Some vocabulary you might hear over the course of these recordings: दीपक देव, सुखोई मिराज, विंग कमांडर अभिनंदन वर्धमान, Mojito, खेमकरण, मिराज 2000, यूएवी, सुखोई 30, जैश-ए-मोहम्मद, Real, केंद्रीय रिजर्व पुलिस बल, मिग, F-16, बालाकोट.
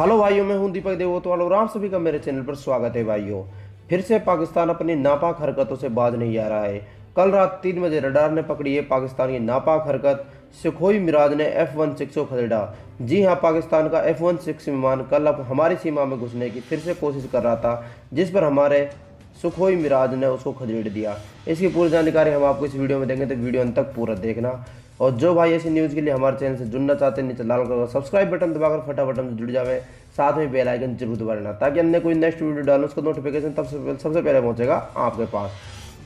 Hello भाइयों, मैं हूं दीपक देव। तो आप सभी का मेरे चैनल पर स्वागत है। भाइयों, फिर से पाकिस्तान अपनी नापाक हरकतों से बाज नहीं आ रहा है। कल रात 3 बजे रडार ने पकड़ी है पाकिस्तान की नापाक हरकत। सुखोई मिराज ने F-16 को खदेड़ा। जी हां, पाकिस्तान का F-16 विमान कल अब हमारी सीमा में घुसने की फिर से कोशिश कर रहा था, जिस पर हमारे सुखोई मिराज ने उसको खदेड़ दिया। इसकी पूरी जानकारी हम आपको इस वीडियो में देंगे, तो वीडियो अंत तक पूरा देखना। और जो भाई ऐसी न्यूज़ के लिए हमारे चैनल से जुड़ना चाहते हैं, नीचे लाल कलर का सब्सक्राइब बटन दबाकर फटाफट से जुड़ जावे। साथ में बेल आइकन जरूर दबा लेना, ताकि हमने कोई नेक्स्ट वीडियो डालो उसका नोटिफिकेशन तब सबसे पहले पहुंचेगा आपके पास।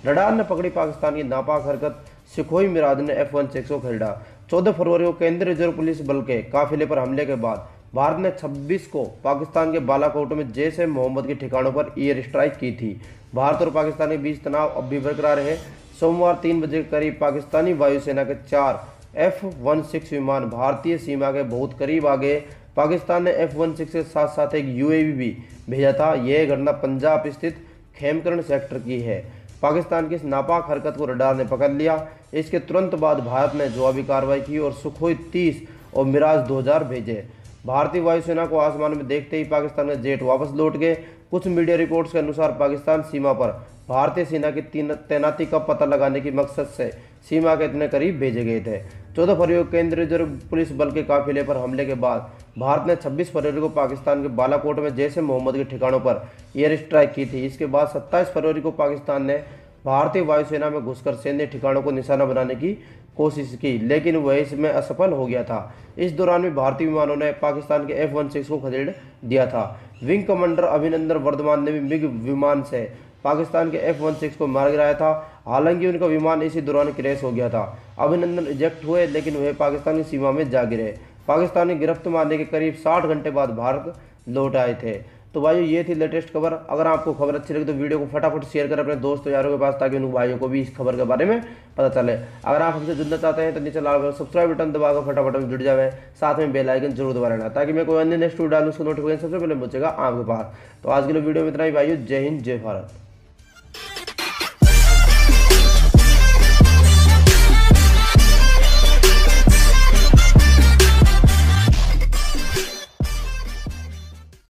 रडार ने पकड़ी पाकिस्तान की नापाक हरकत। सुखोई मिराज ने F-16 को खदेड़ा। 14 फरवरी को केंद्रीय रिजर्व पुलिस बल के काफिले पर हमले के बाद भारत ने 26 को पाकिस्तान के बालाकोट में जैश-ए-मोहम्मद के ठिकानों पर एयर स्ट्राइक की थी। भारत और पाकिस्तान के बीच तनाव अब भी बरकरार है। सोमवार 3 बजे के करीब पाकिस्तानी वायुसेना के 4 F-16 विमान भारतीय सीमा के बहुत करीब आ गए। पाकिस्तान ने F-16 के साथ साथ एक यूएवी भी भेजा था। यह घटना पंजाब स्थित खेमकरण सेक्टर की है। पाकिस्तान की इस नापाक हरकत को रडार ने पकड़ लिया। इसके तुरंत बाद भारत ने जवाबी कार्रवाई की और सुखोई 30 और मिराज 2000 भेजे। भारतीय वायुसेना को आसमान में देखते ही पाकिस्तान के जेट वापस लौट गए। कुछ मीडिया रिपोर्ट्स के अनुसार पाकिस्तान सीमा पर भारतीय सेना की तैनाती का पता लगाने के मकसद से सीमा के इतने करीब भेजे गए थे। 14 फरवरी को केंद्रीय रिजर्व पुलिस बल के काफिले पर हमले के बाद भारत ने 26 फरवरी को पाकिस्तान के बालाकोट में जैश-ए-मोहम्मद के ठिकानों पर एयर स्ट्राइक की थी। इसके बाद 27 फरवरी को पाकिस्तान ने भारतीय वायुसेना में घुसकर सैन्य ठिकानों को निशाना बनाने की कोशिश की, लेकिन वह इसमें असफल हो गया था। इस दौरान भी भारतीय विमानों ने पाकिस्तान के F-16 को खदेड़ दिया था। विंग कमांडर अभिनंदन वर्धमान ने भी मिग विमान से पाकिस्तान के F-16 को मार गिराया था। हालांकि उनका विमान इसी दौरान क्रैश हो गया था। अभिनंदन इजेक्ट हुए, लेकिन वह पाकिस्तान की सीमा में जा गिरे। पाकिस्तान ने गिरफ्त में आने के करीब 60 घंटे बाद भारत लौट आए थे। तो भाइयों, ये थी लेटेस्ट खबर। अगर आपको खबर अच्छी लगी तो वीडियो को फटाफट शेयर करें अपने दोस्तों यारों के पास, ताकि उन भाइयों को भी इस खबर के बारे में पता चले। अगर आप हमसे जुड़ना चाहते हैं तो नीचे लाल कलर सब्सक्राइब बटन दबाकर फटाफट जुड़ जाए। साथ में बेल आइकन जरूर दबा लेना, ताकि मैं कोई अन्य नेक्स्ट वीडियो डालूं उसका नोटिफिकेशन सबसे पहले पहुंचेगा आपके पास। तो आज के लिए वीडियो में इतना ही भाइयों। जय हिंद, जय भारत।